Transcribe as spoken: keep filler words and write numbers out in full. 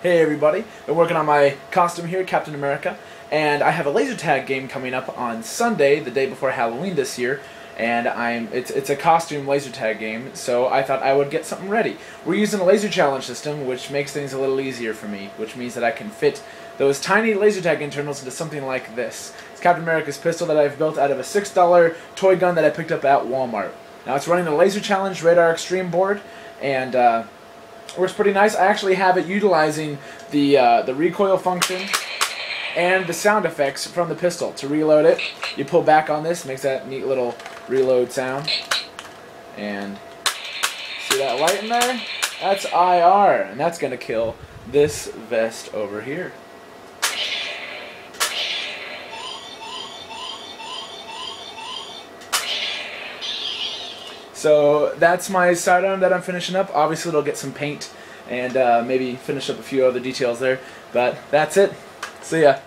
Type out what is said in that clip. Hey everybody, I'm working on my costume here, Captain America, and I have a laser tag game coming up on Sunday, the day before Halloween this year, and I'm it's, it's a costume laser tag game, so I thought I would get something ready. We're using a laser challenge system, which makes things a little easier for me, which means that I can fit those tiny laser tag internals into something like this. It's Captain America's pistol that I've built out of a six dollar toy gun that I picked up at Walmart. Now it's running the Laser Challenge Radar Extreme board, and uh, works pretty nice. I actually have it utilizing the uh, the recoil function and the sound effects from the pistol. To reload it, you pull back on this, makes that neat little reload sound. And see that light in there? That's I R, and that's going to kill this vest over here. So that's my sidearm that I'm finishing up. Obviously it'll get some paint and uh, maybe finish up a few other details there. But that's it. See ya.